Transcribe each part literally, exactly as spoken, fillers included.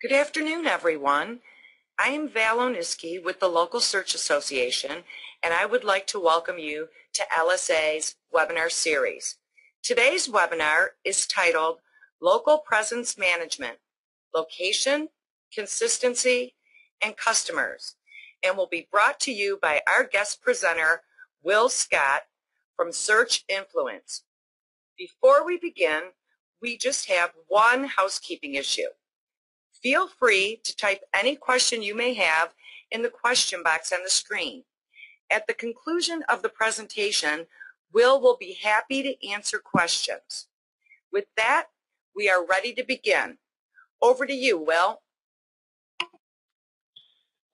Good afternoon, everyone. I am Val Oniski with the Local Search Association, and I would like to welcome you to L S A's webinar series. Today's webinar is titled Local Presence Management, Location, Consistency, and Customers, and will be brought to you by our guest presenter, Will Scott from Search Influence. Before we begin, we just have one housekeeping issue. Feel free to type any question you may have in the question box on the screen. At the conclusion of the presentation, Will will be happy to answer questions. With that, we are ready to begin. Over to you, Will.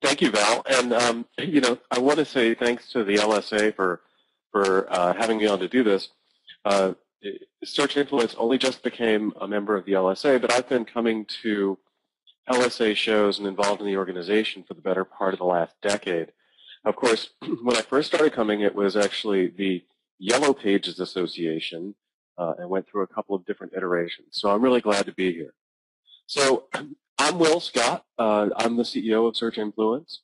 Thank you, Val. And um, you know, I want to say thanks to the L S A for for uh, having me on to do this. Uh, Search Influence only just became a member of the L S A, but I've been coming to L S A shows and involved in the organization for the better part of the last decade. Of course, when I first started coming, it was actually the Yellow Pages Association, uh, and went through a couple of different iterations. So I'm really glad to be here. So I'm Will Scott. Uh, I'm the C E O of Search Influence.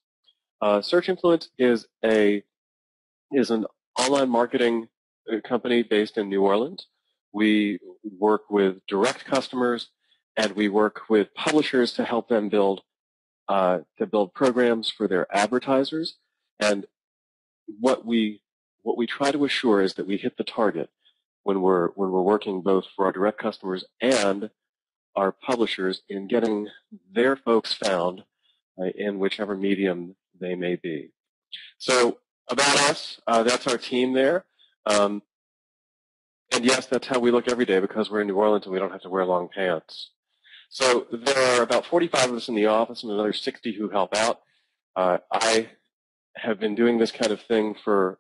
Uh, Search Influence is a is an online marketing company based in New Orleans. We work with direct customers, and we work with publishers to help them build uh, to build programs for their advertisers. And what we what we try to assure is that we hit the target when we're when we're working both for our direct customers and our publishers in getting their folks found uh, in whichever medium they may be. So about us, uh, that's our team there. Um, and yes, that's how we look every day because we're in New Orleans and we don't have to wear long pants. So there are about forty-five of us in the office and another sixty who help out. Uh, I have been doing this kind of thing for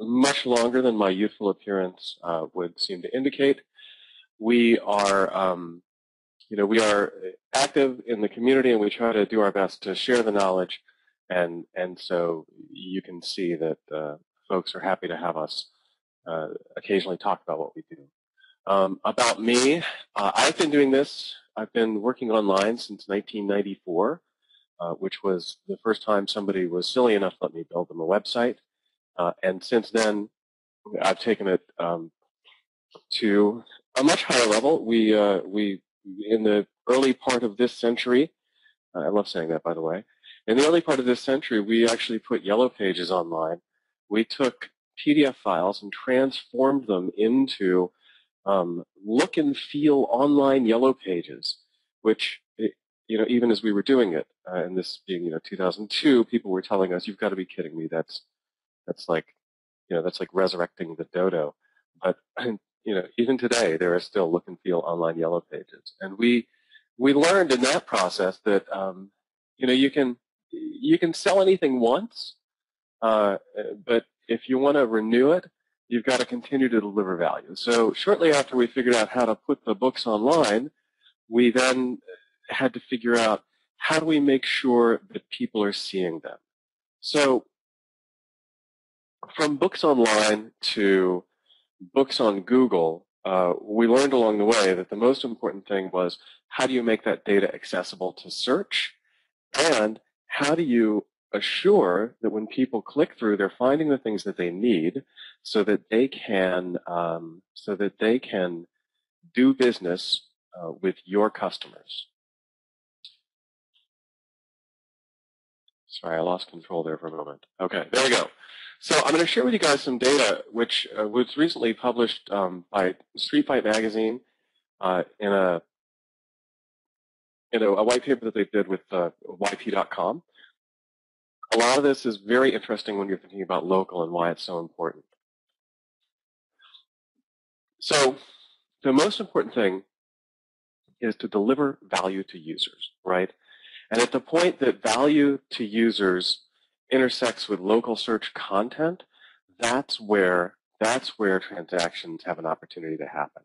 much longer than my youthful appearance uh, would seem to indicate. We are, um, you know, we are active in the community, and we try to do our best to share the knowledge. And and so you can see that uh, folks are happy to have us uh, occasionally talk about what we do. Um, about me, uh, I've been doing this. I've been working online since nineteen ninety-four, uh, which was the first time somebody was silly enough to let me build them a website. Uh, and since then, I've taken it um, to a much higher level. We, uh, we, in the early part of this century, uh, I love saying that, by the way. In the early part of this century, we actually put Yellow Pages online. We took P D F files and transformed them into Um, look and feel online Yellow Pages, which, you know, even as we were doing it, uh, and this being, you know, two thousand two, people were telling us, "You've got to be kidding me! That's that's like, you know, that's like resurrecting the dodo." But you know, even today, there are still look and feel online Yellow Pages, and we we learned in that process that um, you know you can you can sell anything once, uh, but if you want to renew it, you've got to continue to deliver value. So shortly after we figured out how to put the books online, we then had to figure out how do we make sure that people are seeing them. So from books online to books on Google, uh, we learned along the way that the most important thing was how do you make that data accessible to search, and how do you assure that when people click through, they're finding the things that they need, so that they can um, so that they can do business uh, with your customers. Sorry, I lost control there for a moment. Okay, there we go. So I'm going to share with you guys some data which uh, was recently published um, by Street Fight magazine uh, in a in a, a white paper that they did with uh, Y P dot com. A lot of this is very interesting when you're thinking about local and why it's so important. So the most important thing is to deliver value to users, right? And at the point that value to users intersects with local search content, that's where that's where transactions have an opportunity to happen.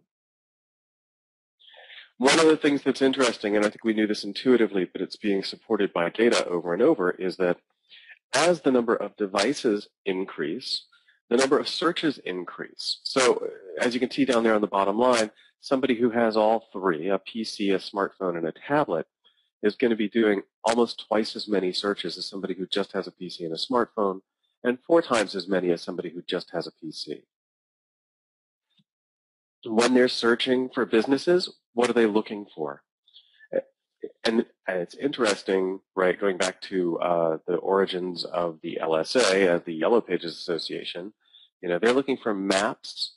One of the things that's interesting, and I think we knew this intuitively, but it's being supported by data over and over, is that as the number of devices increase, the number of searches increase. So as you can see down there on the bottom line, somebody who has all three, a P C, a smartphone, and a tablet, is going to be doing almost twice as many searches as somebody who just has a P C and a smartphone, and four times as many as somebody who just has a P C. When they're searching for businesses, what are they looking for? And, and it's interesting, right, going back to uh, the origins of the L S A, uh, the Yellow Pages Association, you know, they're looking for maps,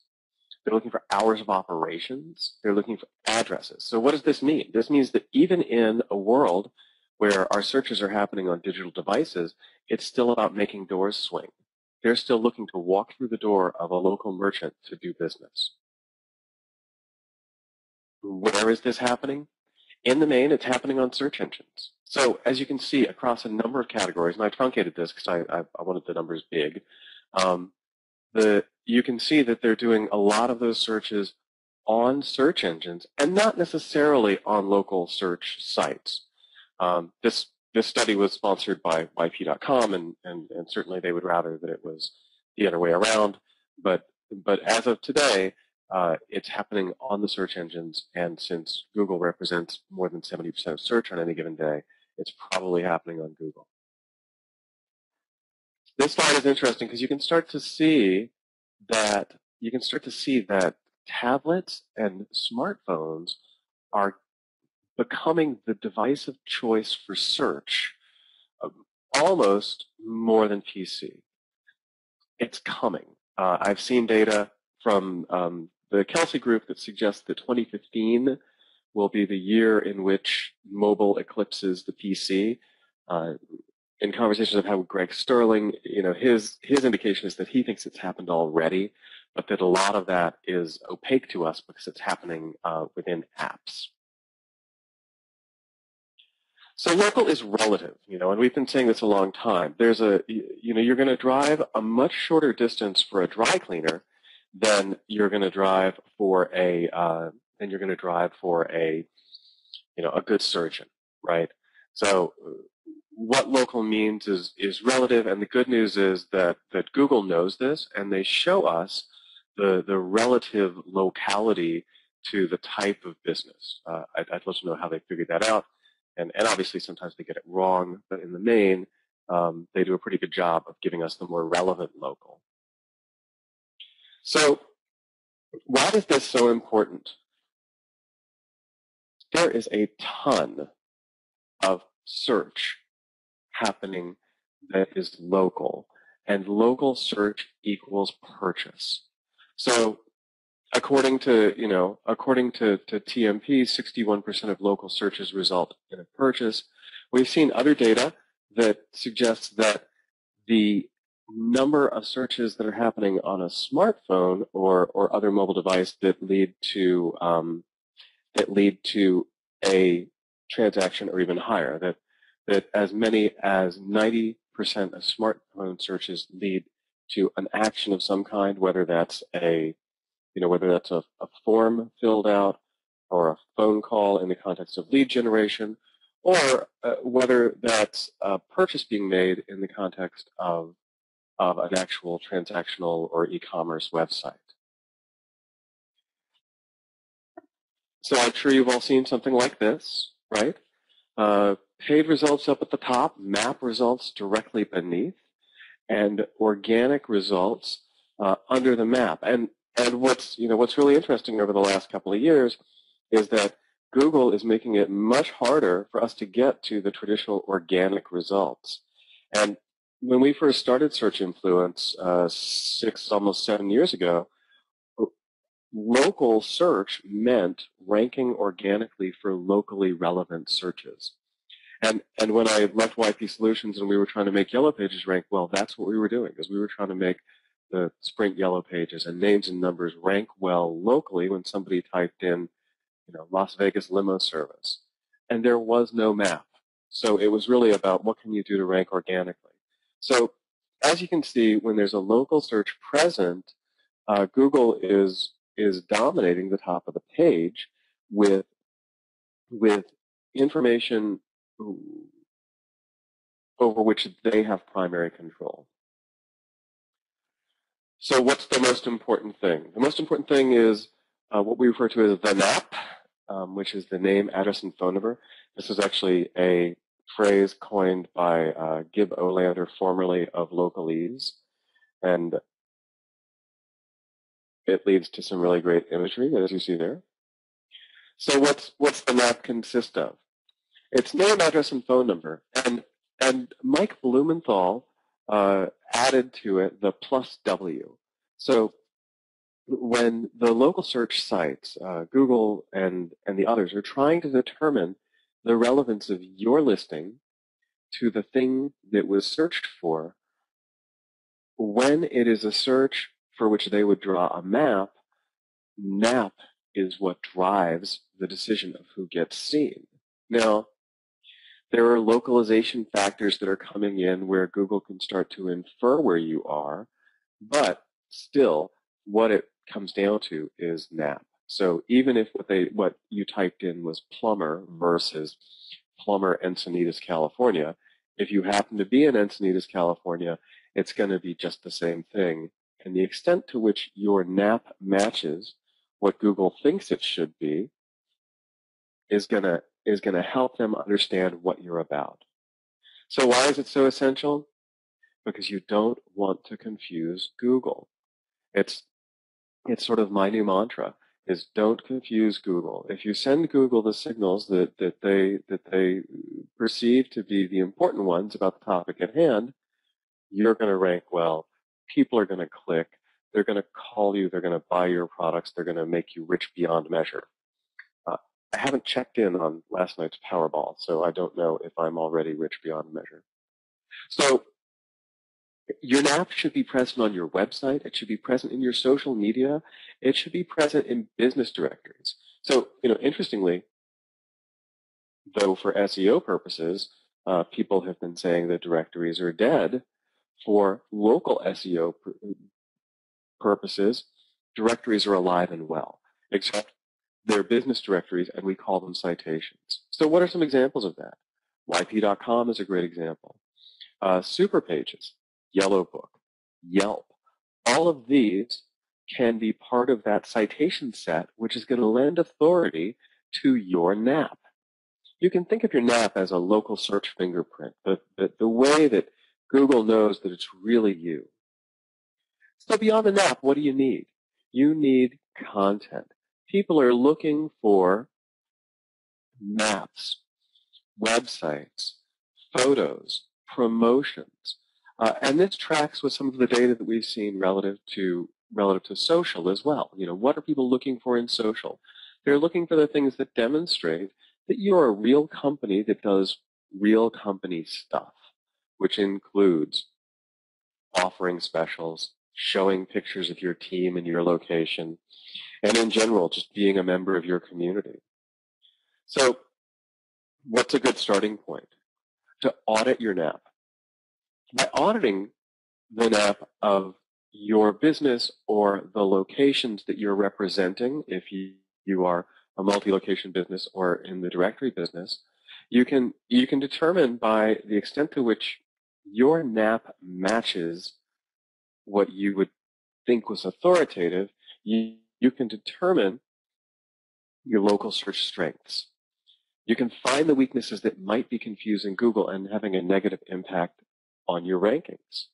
they're looking for hours of operations, they're looking for addresses. So what does this mean? This means that even in a world where our searches are happening on digital devices, it's still about making doors swing. They're still looking to walk through the door of a local merchant to do business. Where is this happening? In the main, it's happening on search engines. So as you can see across a number of categories, and I truncated this because I, I, I wanted the numbers big, um, the, you can see that they're doing a lot of those searches on search engines and not necessarily on local search sites. Um, this, this study was sponsored by Y P dot com, and, and, and certainly they would rather that it was the other way around. But, but as of today, Uh, it's happening on the search engines, and since Google represents more than seventy percent of search on any given day, it's probably happening on Google. This slide is interesting because you can start to see that you can start to see that tablets and smartphones are becoming the device of choice for search, uh, almost more than P C. It's coming. Uh, I've seen data from um, the Kelsey Group that suggests that twenty fifteen will be the year in which mobile eclipses the P C. Uh, in conversations I've had with Greg Sterling, you know, his his indication is that he thinks it's happened already, but that a lot of that is opaque to us because it's happening uh, within apps. So local is relative, you know, and we've been saying this a long time. There's a, you know, you're going to drive a much shorter distance for a dry cleaner then you're going to drive for a uh, then you're going to drive for a you know a good surgeon, right? So what local means is is relative, and the good news is that that Google knows this, and they show us the the relative locality to the type of business. Uh, I'd, I'd love to know how they figured that out, and and obviously sometimes they get it wrong, but in the main, um, they do a pretty good job of giving us the more relevant local. So why is this so important? There is a ton of search happening that is local, and local search equals purchase. So according to, you know, according to, to T M P, sixty-one percent of local searches result in a purchase. We've seen other data that suggests that the number of searches that are happening on a smartphone or or other mobile device that lead to um, that lead to a transaction or even higher, that that as many as ninety percent of smartphone searches lead to an action of some kind, whether that's a you know whether that's a, a form filled out or a phone call in the context of lead generation, or uh, whether that's a purchase being made in the context of of an actual transactional or e-commerce website. So I'm sure you've all seen something like this, right? Uh, paid results up at the top, map results directly beneath, and organic results uh, under the map. And and what's you know what's really interesting over the last couple of years is that Google is making it much harder for us to get to the traditional organic results. And when we first started Search Influence uh, six, almost seven years ago, local search meant ranking organically for locally relevant searches. And and when I left Y P Solutions and we were trying to make Yellow Pages rank, well, that's what we were doing, is we were trying to make the Sprint Yellow Pages and names and numbers rank well locally when somebody typed in, you know, Las Vegas limo service, and there was no map. So it was really about what can you do to rank organically. So as you can see, when there's a local search present, uh, Google is is dominating the top of the page with with information over which they have primary control. So what's the most important thing? The most important thing is uh, what we refer to as the N A P, um, which is the name, address, and phone number. This is actually a phrase coined by uh, Gib Olander, formerly of Localeze, and it leads to some really great imagery, as you see there. So what's what's the N A P consist of? It's name, address, and phone number, and and Mike Blumenthal uh, added to it the plus W. So when the local search sites, uh, Google and and the others, are trying to determine the relevance of your listing to the thing that was searched for, when it is a search for which they would draw a map, N A P is what drives the decision of who gets seen. Now, there are localization factors that are coming in where Google can start to infer where you are, but still, what it comes down to is N A P. So even if what they what you typed in was plumber versus plumber Encinitas, California, if you happen to be in Encinitas, California, it's going to be just the same thing. And the extent to which your N A P matches what Google thinks it should be is going to is going to help them understand what you're about. So why is it so essential? Because you don't want to confuse Google. It's it's sort of my new mantra, is don't confuse Google. If you send Google the signals that, that they that they perceive to be the important ones about the topic at hand, you're going to rank well. People are going to click. They're going to call you. They're going to buy your products. They're going to make you rich beyond measure. Uh, I haven't checked in on last night's Powerball, so I don't know if I'm already rich beyond measure. So your N A P should be present on your website. It should be present in your social media. It should be present in business directories. So, you know, interestingly, though, for S E O purposes, uh, people have been saying that directories are dead. For local S E O purposes, directories are alive and well, except they're business directories, and we call them citations. So what are some examples of that? Y P dot com is a great example. Uh, Superpages, Yellow Book, Yelp, all of these can be part of that citation set, which is going to lend authority to your N A P. You can think of your N A P as a local search fingerprint, but the, the way that Google knows that it's really you. So beyond the N A P, what do you need? You need content. People are looking for maps, websites, photos, promotions. Uh, and this tracks with some of the data that we've seen relative to, relative to social as well. You know, what are people looking for in social? They're looking for the things that demonstrate that you're a real company that does real company stuff, which includes offering specials, showing pictures of your team and your location, and in general, just being a member of your community. So what's a good starting point? To audit your N A P. By auditing the N A P of your business or the locations that you're representing, if you, you are a multi-location business or in the directory business, you can, you can determine by the extent to which your N A P matches what you would think was authoritative, you, you can determine your local search strengths. You can find the weaknesses that might be confusing Google and having a negative impact on your rankings.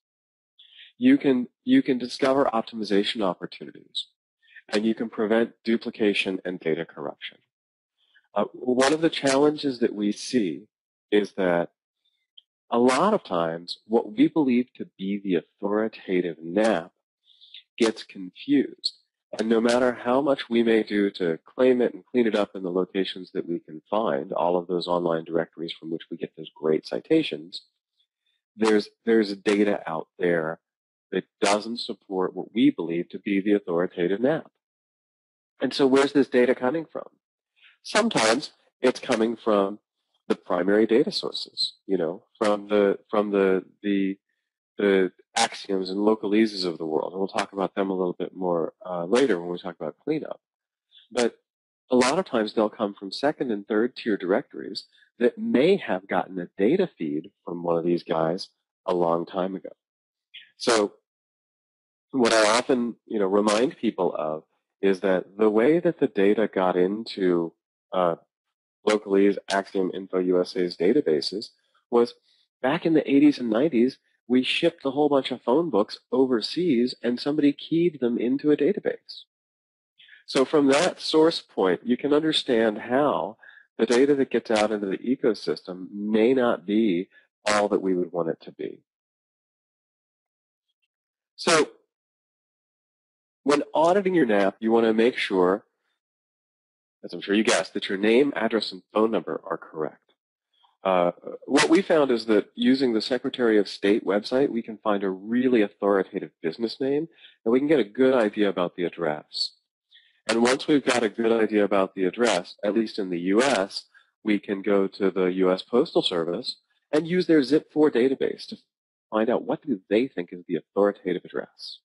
You can, you can discover optimization opportunities, and you can prevent duplication and data corruption. Uh, one of the challenges that we see is that a lot of times what we believe to be the authoritative N A P gets confused. And no matter how much we may do to claim it and clean it up in the locations that we can find, all of those online directories from which we get those great citations, there's, there's data out there that doesn't support what we believe to be the authoritative N A P. And so where's this data coming from? Sometimes it's coming from the primary data sources, you know, from the from the the, the Acxioms and Localezes of the world, and we'll talk about them a little bit more uh, later when we talk about cleanup. But a lot of times they'll come from second and third tier directories that may have gotten a data feed from one of these guys a long time ago. So what I often, you know, remind people of is that the way that the data got into uh, Localeze, Acxiom, InfoUSA's databases was back in the eighties and nineties, we shipped a whole bunch of phone books overseas and somebody keyed them into a database. So from that source point, you can understand how the data that gets out into the ecosystem may not be all that we would want it to be. So when auditing your N A P, you want to make sure, as I'm sure you guessed, that your name, address, and phone number are correct. Uh, what we found is that using the Secretary of State website, we can find a really authoritative business name, and we can get a good idea about the address. And once we've got a good idea about the address, at least in the U S, we can go to the U S Postal Service and use their zip four database to find out what do they think is the authoritative address.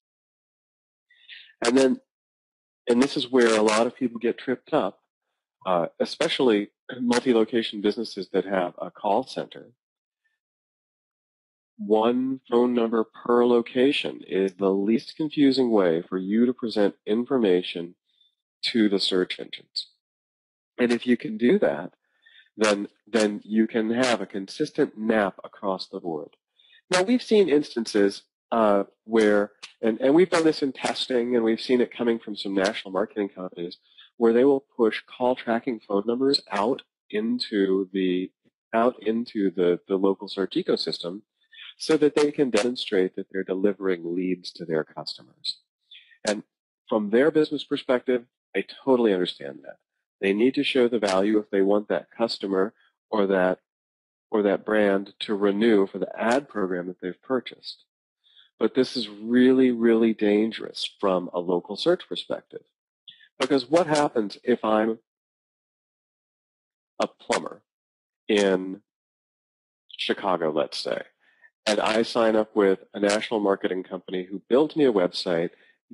And then, and this is where a lot of people get tripped up, uh, especially multi-location businesses that have a call center. One phone number per location is the least confusing way for you to present information to the search engines. And if you can do that, then, then you can have a consistent N A P across the board. Now, we've seen instances uh, where, and, and we've done this in testing, and we've seen it coming from some national marketing companies, where they will push call tracking phone numbers out into the, out into the, the local search ecosystem so that they can demonstrate that they're delivering leads to their customers. And from their business perspective, I totally understand that. They need to show the value if they want that customer or that or that brand to renew for the ad program that they've purchased. But this is really, really dangerous from a local search perspective. Because what happens if I'm a plumber in Chicago, let's say, and I sign up with a national marketing company who builds me a website,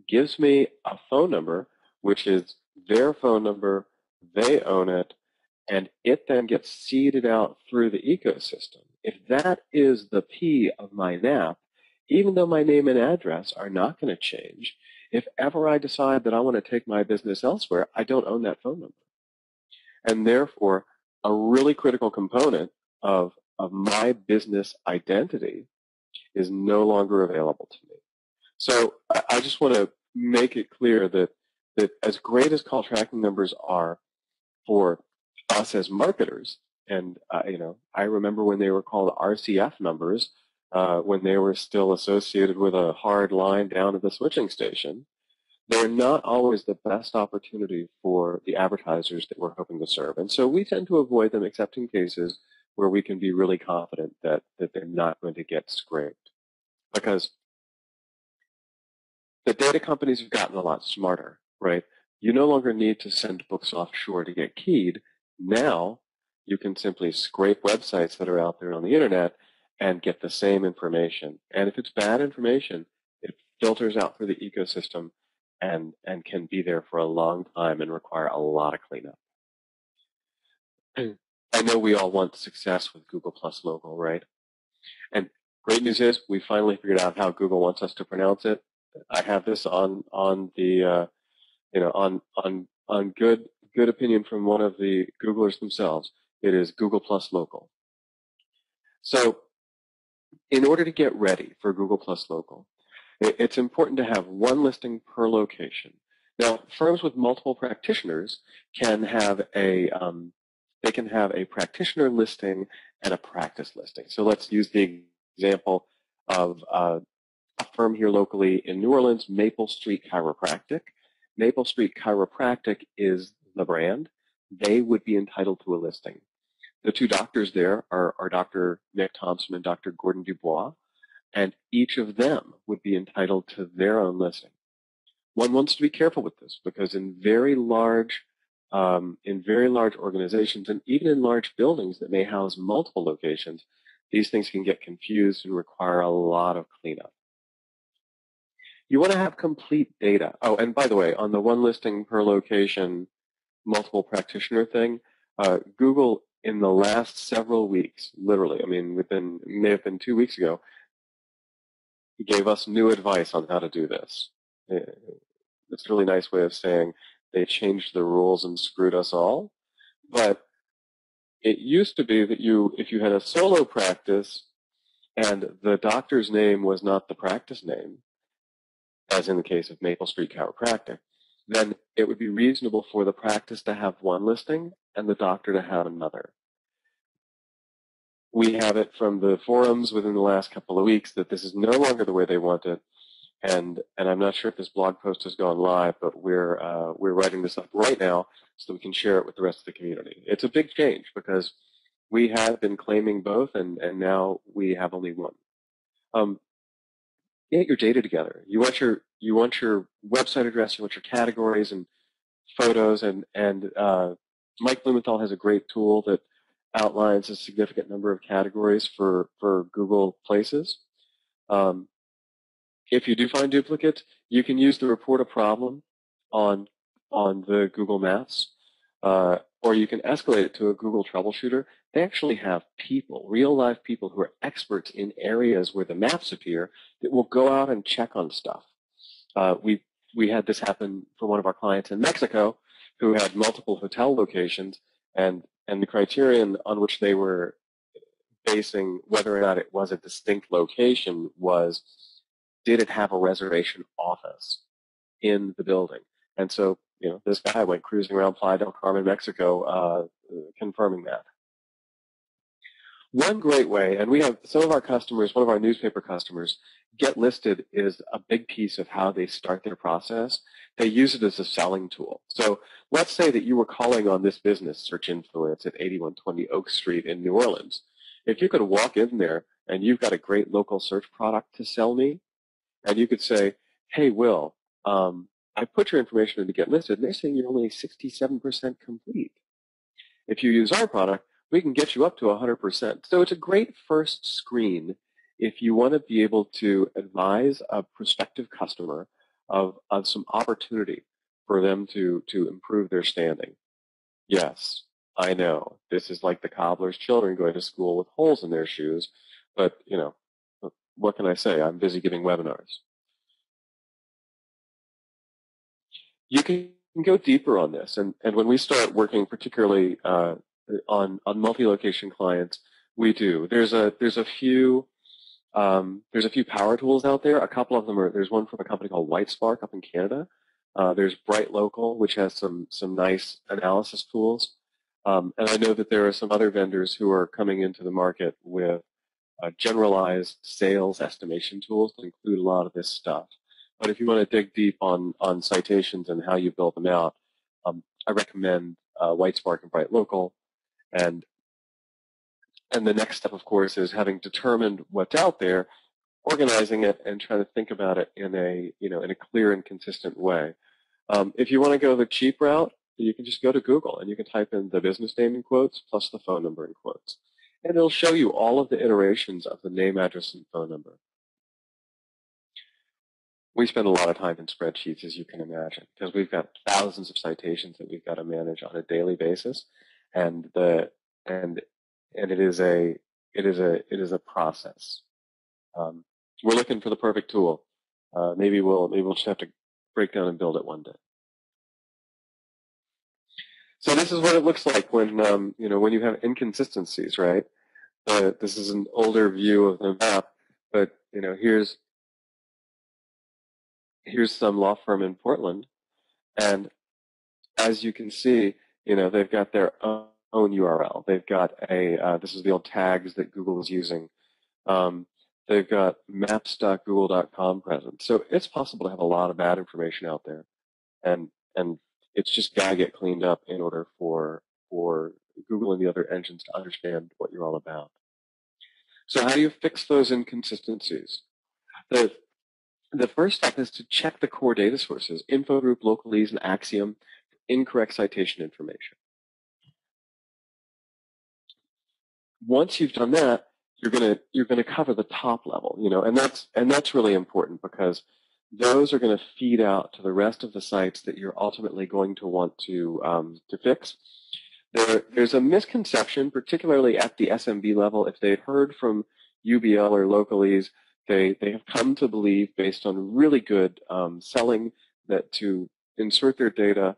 gives me a phone number, which is their phone number, they own it, and it then gets seeded out through the ecosystem. If that is the P of my N A P, even though my name and address are not going to change, if ever I decide that I want to take my business elsewhere, I don't own that phone number. And therefore, a really critical component of, of my business identity is no longer available to me. So I, I just want to make it clear that that as great as call tracking numbers are for us as marketers, and uh, you know, I remember when they were called R C F numbers, uh, when they were still associated with a hard line down at the switching station, they're not always the best opportunity for the advertisers that we're hoping to serve. And so we tend to avoid them except in cases where we can be really confident that, that they're not going to get scraped. Because the data companies have gotten a lot smarter. Right? You no longer need to send books offshore to get keyed. Now you can simply scrape websites that are out there on the internet and get the same information. And if it's bad information, it filters out through the ecosystem and, and can be there for a long time and require a lot of cleanup. I know we all want success with Google Plus Local, right? And great news is we finally figured out how Google wants us to pronounce it. I have this on, on the... Uh, You know, on on on good good opinion from one of the Googlers themselves, it is Google Plus Local. So, in order to get ready for Google Plus Local, it, it's important to have one listing per location. Now, firms with multiple practitioners can have a um, they can have a practitioner listing and a practice listing. So let's use the example of uh, a firm here locally in New Orleans, Maple Street Chiropractic. Maple Street Chiropractic is the brand. They would be entitled to a listing. The two doctors there are, are Doctor Nick Thompson and Doctor Gordon Dubois, and each of them would be entitled to their own listing. One wants to be careful with this because in very large, um, in very large organizations and even in large buildings that may house multiple locations, these things can get confused and require a lot of cleanup. You want to have complete data. Oh, and by the way, on the one listing per location multiple practitioner thing, uh, Google in the last several weeks, literally, I mean, within, it may have been two weeks ago, gave us new advice on how to do this. It's a really nice way of saying they changed the rules and screwed us all. But it used to be that you, if you had a solo practice and the doctor's name was not the practice name, as in the case of Maple Street Chiropractic, then it would be reasonable for the practice to have one listing and the doctor to have another. We have it from the forums within the last couple of weeks that this is no longer the way they want it. And, and I'm not sure if this blog post has gone live, but we're, uh, we're writing this up right now so that we can share it with the rest of the community. It's a big change because we have been claiming both, and, and now we have only one. Um, get your data together. You want your, you want your website address, you want your categories and photos, and, and uh, Mike Blumenthal has a great tool that outlines a significant number of categories for, for Google Places. Um, If you do find duplicates, you can use the report a problem on on the Google Maps, uh, or you can escalate it to a Google troubleshooter. They actually have people, real live people who are experts in areas where the maps appear that will go out and check on stuff. Uh, we we had this happen for one of our clients in Mexico who had multiple hotel locations, and and the criterion on which they were basing whether or not it was a distinct location was, did it have a reservation office in the building? And so, you know, this guy went cruising around Playa del Carmen, Mexico, uh, confirming that. One great way, and we have some of our customers, one of our newspaper customers, Get Listed is a big piece of how they start their process. They use it as a selling tool. So let's say that you were calling on this business, Search Influence, at eighty-one twenty Oak Street in New Orleans. If you could walk in there and you've got a great local search product to sell me, and you could say, hey, Will, um, I put your information in to Get Listed, and they're saying you're only sixty-seven percent complete. If you use our product, we can get you up to one hundred percent. So it's a great first screen if you want to be able to advise a prospective customer of, of some opportunity for them to, to improve their standing. Yes, I know, this is like the cobbler's children going to school with holes in their shoes, but, you know, what can I say? I'm busy giving webinars. You can go deeper on this. And, and when we start working particularly uh, on, on multi-location clients, we do. There's a, there's a few um, there's a few power tools out there. A couple of them are, there's one from a company called Whitespark up in Canada. Uh, there's Bright Local, which has some, some nice analysis tools. Um, and I know that there are some other vendors who are coming into the market with Uh, generalized sales estimation tools to include a lot of this stuff. But if you want to dig deep on, on citations and how you build them out, um, I recommend uh, Whitespark and Bright Local. And, and the next step, of course, is having determined what's out there, organizing it, and trying to think about it in a, you know, in a clear and consistent way. Um, if you want to go the cheap route, you can just go to Google and you can type in the business name in quotes plus the phone number in quotes. And it'll show you all of the iterations of the name, address, and phone number. We spend a lot of time in spreadsheets, as you can imagine, because we've got thousands of citations that we've got to manage on a daily basis, and the and and it is a it is a it is a process. Um, we're looking for the perfect tool. Uh, maybe we'll maybe we'll just have to break down and build it one day. So this is what it looks like when um, you know, when you have inconsistencies, right? Uh, this is an older view of the map, but you know, here's here's some law firm in Portland, and as you can see, you know, they've got their own U R L. They've got a uh, this is the old tags that Google is using. Um, they've got maps dot google dot com present. So it's possible to have a lot of bad information out there, and and. It's just got to get cleaned up in order for, for Google and the other engines to understand what you're all about. So how do you fix those inconsistencies? The, the first step is to check the core data sources, InfoGroup, Localeze, and Acxiom, for incorrect citation information. Once you've done that, you're gonna, you're gonna cover the top level, you know, and that's, and that's really important because those are going to feed out to the rest of the sites that you're ultimately going to want to um, to fix. There, there's a misconception, particularly at the S M B level. If they've heard from U B L or Localeze, they, they have come to believe, based on really good um, selling, that to insert their data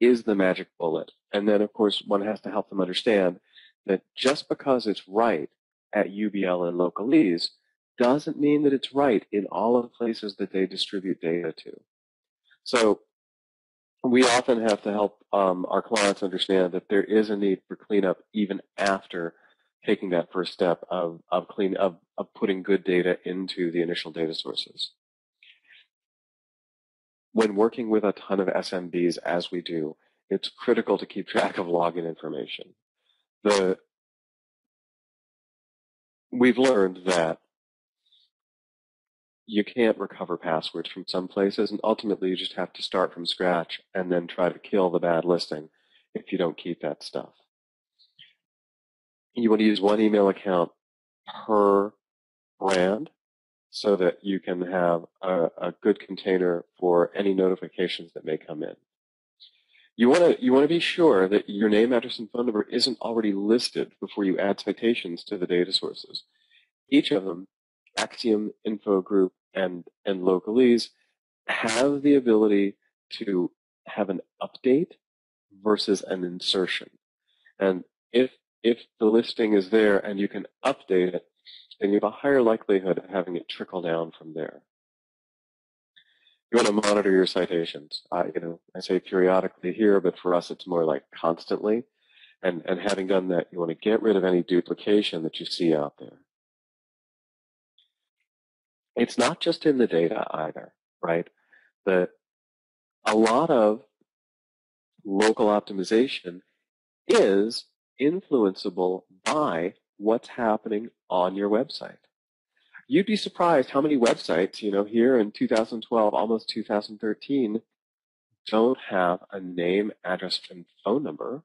is the magic bullet. And then, of course, one has to help them understand that just because it's right at U B L and Localeze doesn't mean that it's right in all of the places that they distribute data to. So we often have to help um, our clients understand that there is a need for cleanup even after taking that first step of, of, clean, of, of putting good data into the initial data sources. When working with a ton of S M Bs, as we do, it's critical to keep track of login information. The, we've learned that you can't recover passwords from some places, and ultimately you just have to start from scratch and then try to kill the bad listing if you don't keep that stuff. You want to use one email account per brand so that you can have a, a good container for any notifications that may come in. You want to you want to be sure that your name, address, and phone number isn't already listed before you add citations to the data sources. Each of them, Acxiom, InfoGroup, and, and Localeze, have the ability to have an update versus an insertion. And if, if the listing is there and you can update it, then you have a higher likelihood of having it trickle down from there. You want to monitor your citations. Uh, you know, I say periodically here, but for us it's more like constantly. And, and having done that, you want to get rid of any duplication that you see out there. It's not just in the data either, right? The, a lot of local optimization is influenceable by what's happening on your website. You'd be surprised how many websites, you know, here in two thousand twelve, almost two thousand thirteen, don't have a name, address, and phone number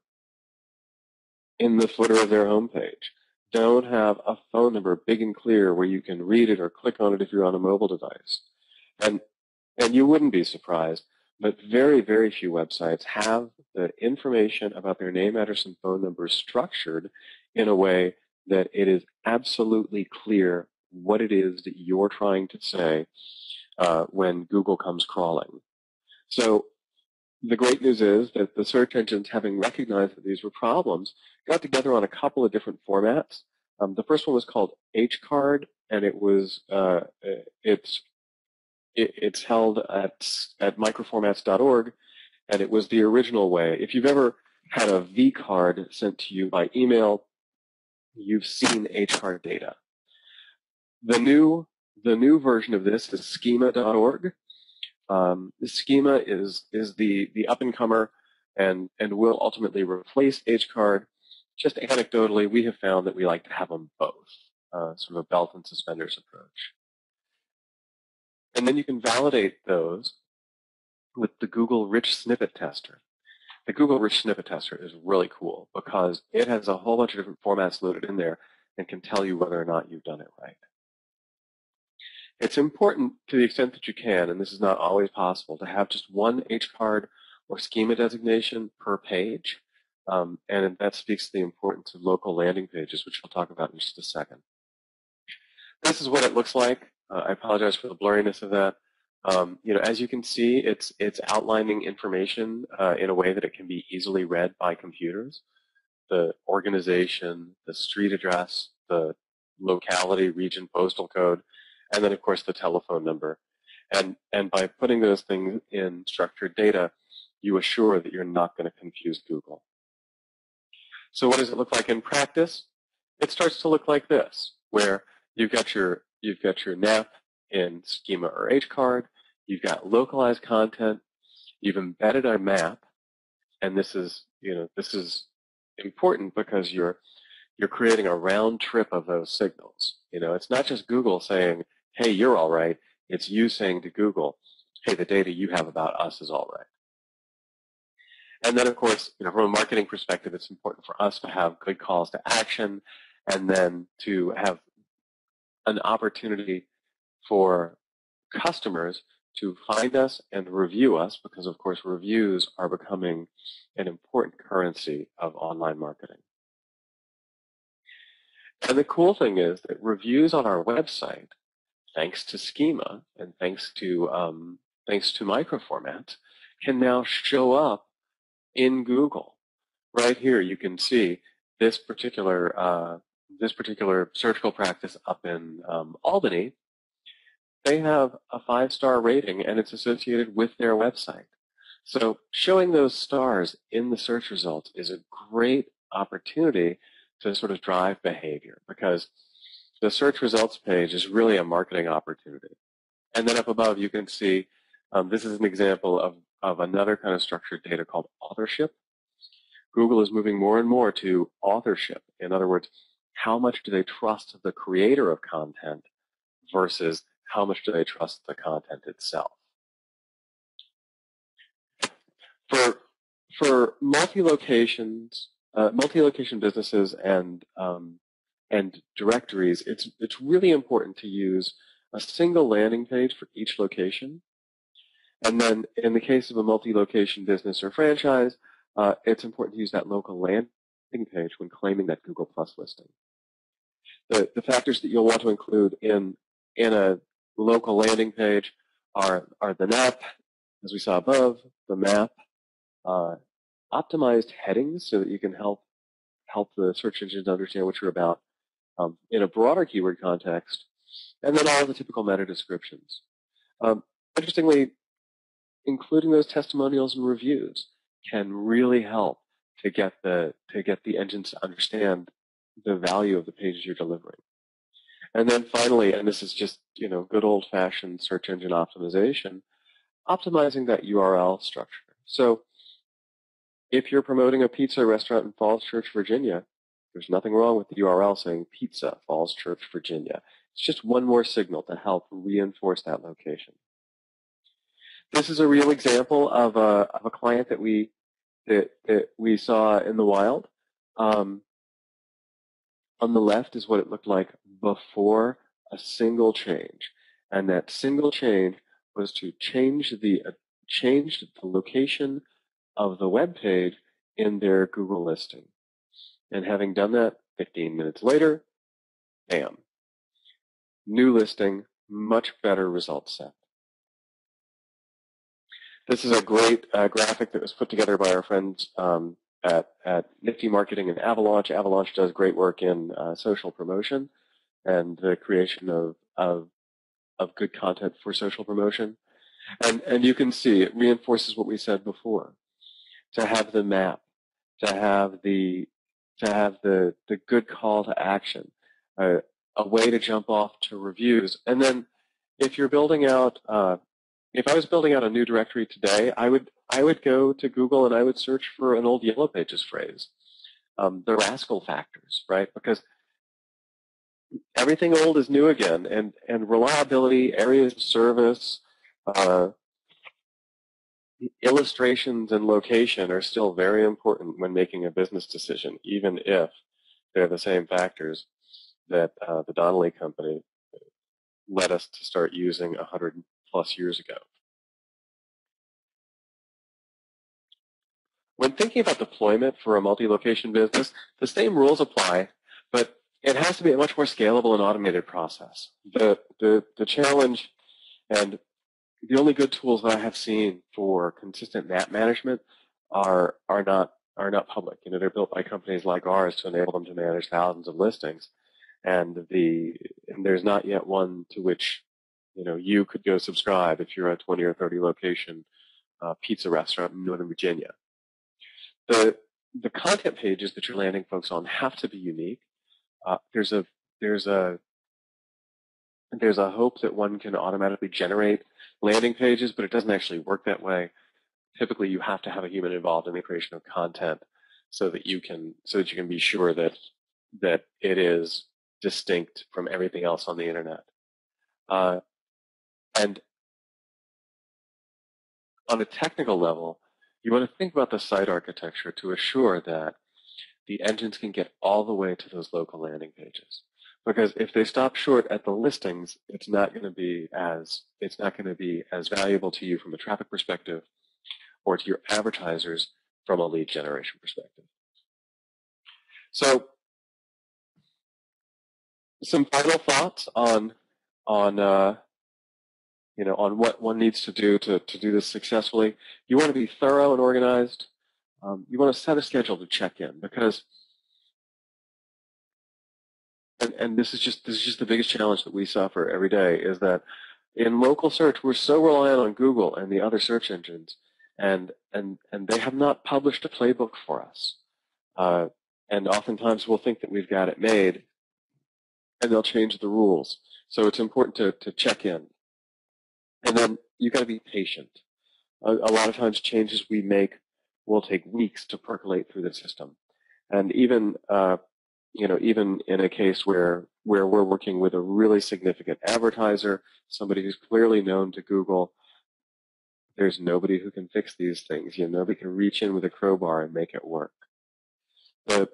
in the footer of their homepage. Don't have a phone number big and clear where you can read it or click on it if you're on a mobile device. And, and you wouldn't be surprised, but very, very few websites have the information about their name, address, and phone number structured in a way that it is absolutely clear what it is that you're trying to say uh, when Google comes crawling. So the great news is that the search engines, having recognized that these were problems, got together on a couple of different formats. Um, the first one was called HCard, and it was uh, it's it, it's held at at microformats dot org, and it was the original way. If you've ever had a V card sent to you by email, you've seen HCard data. The new the new version of this is schema dot org. Um, Schema is is the the up and comer, and and will ultimately replace HCard. Just anecdotally, we have found that we like to have them both, uh, sort of a belt and suspenders approach. And then you can validate those with the Google Rich Snippet Tester. The Google Rich Snippet Tester is really cool because it has a whole bunch of different formats loaded in there and can tell you whether or not you've done it right. It's important, to the extent that you can, and this is not always possible, to have just one HCard or schema designation per page, um, and that speaks to the importance of local landing pages, which we'll talk about in just a second. This is what it looks like. Uh, I apologize for the blurriness of that. Um, you know, as you can see, it's it's outlining information uh, in a way that it can be easily read by computers. The organization, the street address, the locality, region, postal code, and then, of course, the telephone number. And, and by putting those things in structured data, you assure that you're not going to confuse Google. So what does it look like in practice? It starts to look like this, where you've got your, you've got your N A P in Schema or HCard, you've got localized content, you've embedded a map, and this is, you know, this is important because you're, you're creating a round trip of those signals. You know, it's not just Google saying, hey, you're all right. It's you saying to Google, hey, the data you have about us is all right. And then, of course, you know, from a marketing perspective, it's important for us to have good calls to action and then to have an opportunity for customers to find us and review us, because of course reviews are becoming an important currency of online marketing. And the cool thing is that reviews on our website, thanks to Schema and thanks to um, thanks to microformats, can now show up in Google. Right here, you can see this particular uh, this particular surgical practice up in um, Albany. They have a five-star rating, and it's associated with their website. So showing those stars in the search results is a great opportunity to sort of drive behavior, because the search results page is really a marketing opportunity. And then up above, you can see um, this is an example of, of another kind of structured data called authorship. Google is moving more and more to authorship. In other words, how much do they trust the creator of content versus how much do they trust the content itself? For, for multi-locations, Uh, multi-location businesses and um, and directories, it's it's really important to use a single landing page for each location. And then, in the case of a multi-location business or franchise, uh, it's important to use that local landing page when claiming that Google Plus listing. The the factors that you'll want to include in in a local landing page are are the N A P, as we saw above, the map. Uh, Optimized headings so that you can help help the search engines understand what you're about um, in a broader keyword context, and then all the typical meta descriptions. Um, interestingly, including those testimonials and reviews can really help to get the to get the engines to understand the value of the pages you're delivering. And then finally, and this is just you know good old-fashioned search engine optimization, optimizing that U R L structure. So if you're promoting a pizza restaurant in Falls Church, Virginia, there's nothing wrong with the U R L saying Pizza Falls Church, Virginia. It's just one more signal to help reinforce that location. This is a real example of a, of a client that we that, that we saw in the wild. Um, on the left is what it looked like before a single change, and that single change was to change the uh, change the location of the web page in their Google listing. And having done that, fifteen minutes later, bam. New listing, much better result set. This is a great uh, graphic that was put together by our friends um, at, at Nifty Marketing and Avalanche. Avalanche does great work in uh, social promotion and the creation of, of, of good content for social promotion. And, and you can see it reinforces what we said before. To have the map, to have the to have the the good call to action, uh, a way to jump off to reviews, and then if you're building out, uh, if I was building out a new directory today, I would I would go to Google and I would search for an old Yellow Pages phrase, um, the rascal factors, right? Because everything old is new again, and and reliability, areas of service, Uh, illustrations and location are still very important when making a business decision, even if they're the same factors that uh, the Donnelly Company led us to start using one hundred plus years ago. When thinking about deployment for a multi-location business, the same rules apply, but it has to be a much more scalable and automated process. The, the, the challenge and the only good tools that I have seen for consistent map management are are not are not public. You know, they're built by companies like ours to enable them to manage thousands of listings, and the and there's not yet one to which you know you could go subscribe if you're a twenty or thirty location uh, pizza restaurant in Northern Virginia. The the content pages that you're landing folks on have to be unique. Uh, there's a there's a There's a hope that one can automatically generate landing pages, but it doesn't actually work that way. Typically, you have to have a human involved in the creation of content so that you can so that you can be sure that that it is distinct from everything else on the internet. Uh, and on a technical level, you want to think about the site architecture to assure that the engines can get all the way to those local landing pages. because if they stop short at the listings, it's not going to be as it's not going to be as valuable to you from a traffic perspective, or to your advertisers from a lead generation perspective. So, some final thoughts on on uh, you know on what one needs to do to to do this successfully. You want to be thorough and organized. Um, you want to set a schedule to check in, because, and, and this is just this is just the biggest challenge that we suffer every day, is that in local search we're so reliant on Google and the other search engines, and and and they have not published a playbook for us, uh, and oftentimes we'll think that we've got it made, and they'll change the rules. So it's important to to check in, and then you've got to be patient. A, a lot of times changes we make will take weeks to percolate through the system, and even uh, you know, even in a case where where we're working with a really significant advertiser, somebody who's clearly known to Google, there's nobody who can fix these things. You know, nobody can reach in with a crowbar and make it work. But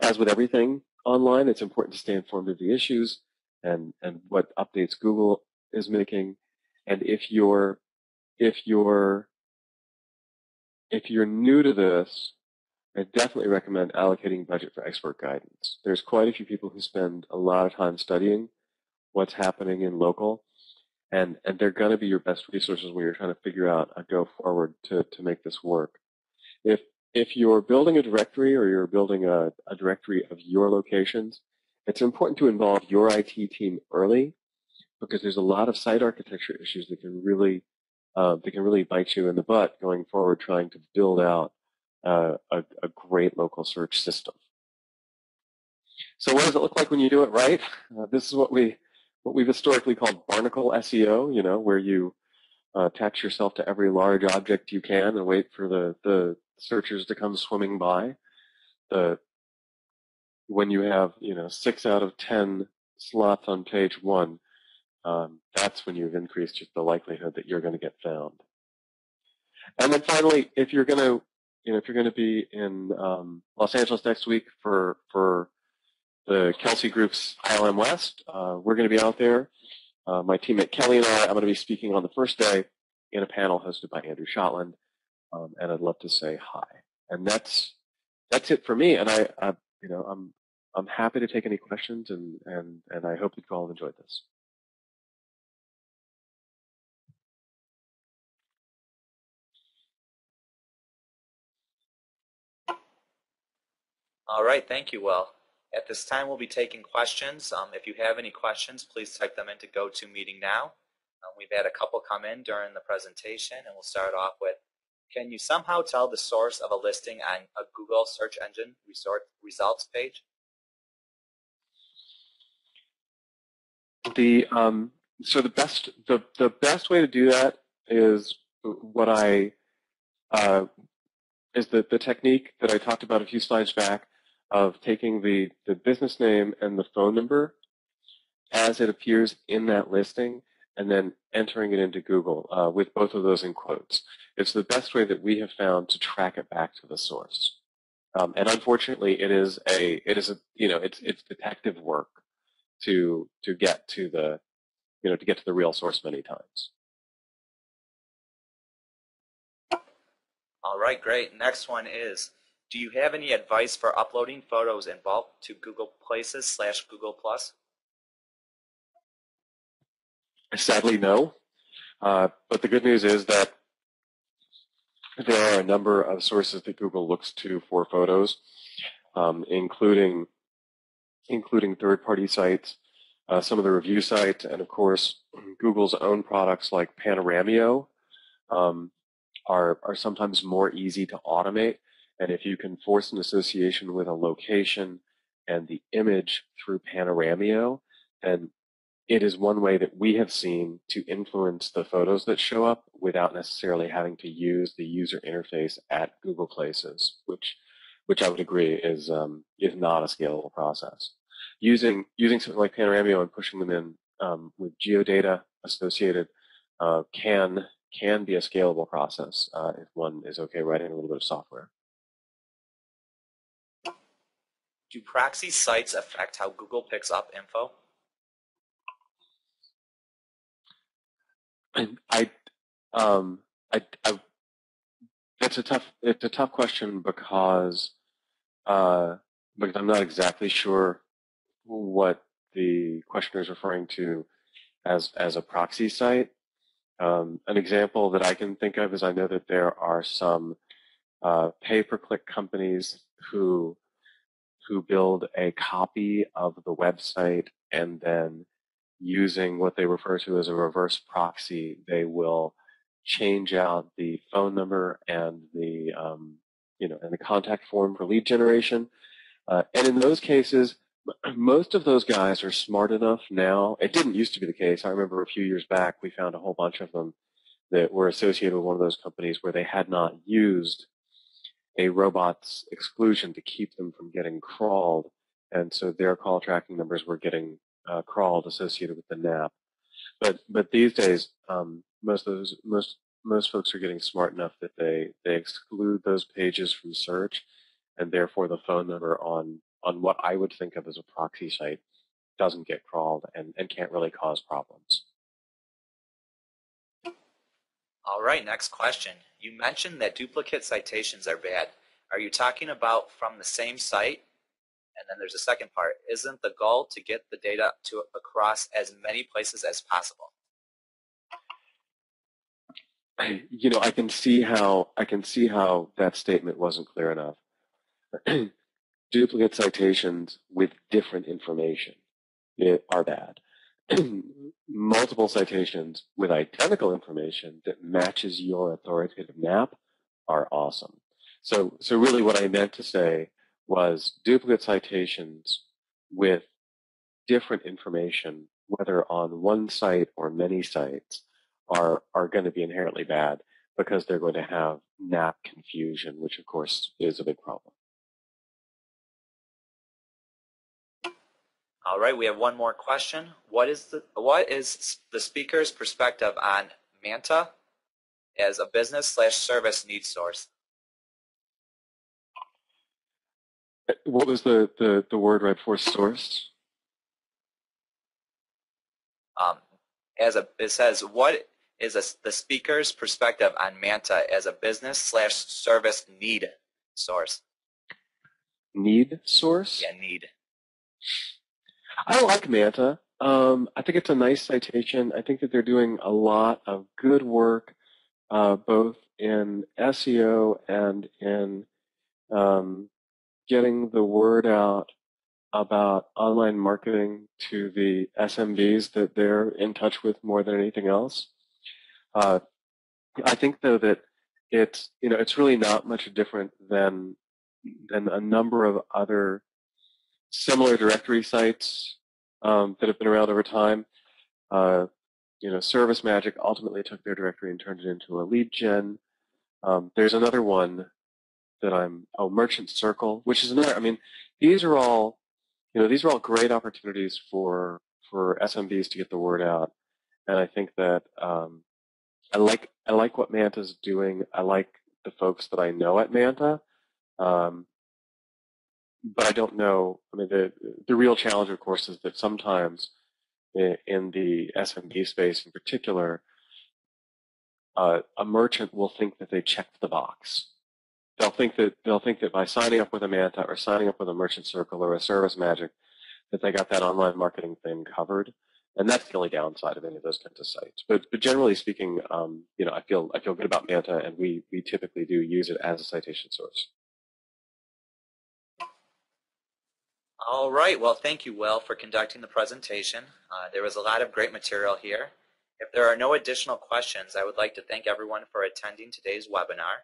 as with everything online, it's important to stay informed of the issues and and what updates Google is making, and if you're if you're If you're new to this, I definitely recommend allocating budget for expert guidance. There's quite a few people who spend a lot of time studying what's happening in local, and, and they're going to be your best resources when you're trying to figure out a go forward to, to make this work. If, if you're building a directory, or you're building a, a directory of your locations, it's important to involve your I T team early, because there's a lot of site architecture issues that can really Uh, they can really bite you in the butt going forward, trying to build out uh, a, a great local search system. So, what does it look like when you do it right? Uh, this is what we what we've historically called barnacle S E O. You know, where you uh, attach yourself to every large object you can and wait for the the searchers to come swimming by. The when you have you know six out of ten slots on page one. Um, that's when you've increased the likelihood that you're going to get found. And then finally, if you're going to, you know, if you're going to be in um, Los Angeles next week for for the Kelsey Group's I L M West, uh, we're going to be out there. Uh, my teammate Kelly and I, I'm going to be speaking on the first day in a panel hosted by Andrew Shotland, um, and I'd love to say hi. And that's that's it for me. And I, I you know, I'm I'm happy to take any questions, and and and I hope that you all enjoyed this. All right, thank you, Will. At this time, we'll be taking questions. Um, if you have any questions, please type them into GoToMeeting now. Um, we've had a couple come in during the presentation, and we'll start off with, can you somehow tell the source of a listing on a Google search engine results page? The um, so the best the the best way to do that is what I uh, is the the technique that I talked about a few slides back, of taking the, the business name and the phone number as it appears in that listing, and then entering it into Google uh, with both of those in quotes. It's the best way that we have found to track it back to the source. Um, and unfortunately, it is a it is a you know it's it's detective work to to get to the you know to get to the real source many times. All right, great. Next one is, do you have any advice for uploading photos in bulk to Google Places slash Google Plus? Sadly, no. Uh, but the good news is that there are a number of sources that Google looks to for photos, um, including including third-party sites, uh, some of the review sites, and of course Google's own products like Panoramio. Um, Are, are sometimes more easy to automate, and if you can force an association with a location and the image through Panoramio, then it is one way that we have seen to influence the photos that show up without necessarily having to use the user interface at Google Places, which which I would agree is um, is not a scalable process. Using using something like Panoramio and pushing them in um, with geodata associated uh, can can be a scalable process uh, if one is okay writing a little bit of software. Do proxy sites affect how Google picks up info? I, I, um, I, I, it's a tough, it's a tough question because, uh, because I'm not exactly sure what the questioner is referring to as as a proxy site. Um, an example that I can think of is I know that there are some uh, pay-per-click companies who who build a copy of the website and then, using what they refer to as a reverse proxy, they will change out the phone number and the um, you know and the contact form for lead generation. Uh, and in those cases, most of those guys are smart enough now. It didn't used to be the case. I remember a few years back, we found a whole bunch of them that were associated with one of those companies where they had not used a robot's exclusion to keep them from getting crawled. And so their call tracking numbers were getting uh, crawled associated with the N A P. But, but these days, um, most of those, most, most folks are getting smart enough that they, they exclude those pages from search, and therefore the phone number on on what I would think of as a proxy site doesn't get crawled and, and can't really cause problems. All right, next question. You mentioned that duplicate citations are bad. Are you talking about from the same site? And then there's a second part. Isn't the goal to get the data to across as many places as possible? You know, I can see how I can see how that statement wasn't clear enough. Duplicate citations with different information are bad. Multiple citations with identical information that matches your authoritative N A P are awesome. So, so really what I meant to say was duplicate citations with different information, whether on one site or many sites, are, are going to be inherently bad because they're going to have N A P confusion, which of course is a big problem. All right, we have one more question. What is the what is the speaker's perspective on Manta as a business slash service need source? What was the, the, the word right for source? Um, as a it says, what is a, the speaker's perspective on Manta as a business slash service need source? Need source? Yeah, need. I like Manta. Um, I think it's a nice citation. I think that they're doing a lot of good work, uh, both in S E O and in um, getting the word out about online marketing to the S M Bs that they're in touch with more than anything else. Uh, I think though that it's you know it's really not much different than than a number of other similar directory sites um, that have been around over time. Uh, you know, Service Magic ultimately took their directory and turned it into a lead gen. Um, there's another one that I'm oh Merchant Circle, which is another. I mean, these are all you know these are all great opportunities for for S M Bs to get the word out. And I think that um, I like I like what Manta's doing. I like the folks that I know at Manta. Um, But I don't know. I mean, the the real challenge, of course, is that sometimes in the S M B space, in particular, uh, a merchant will think that they checked the box. They'll think that they'll think that by signing up with a Manta or signing up with a Merchant Circle or a Service Magic, that they got that online marketing thing covered. And that's the only downside of any of those kinds of sites. But but generally speaking, um, you know, I feel I feel good about Manta, and we we typically do use it as a citation source. All right. Well, thank you, Will, for conducting the presentation. Uh, there was a lot of great material here. If there are no additional questions, I would like to thank everyone for attending today's webinar.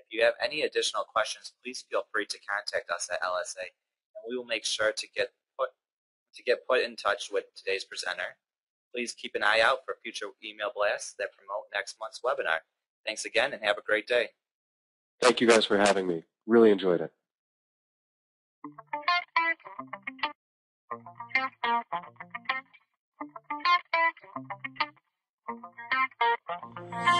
If you have any additional questions, please feel free to contact us at L S A, and we will make sure to get put, to get put in touch with today's presenter. Please keep an eye out for future email blasts that promote next month's webinar. Thanks again, and have a great day. Thank you guys for having me. Really enjoyed it. Thank you.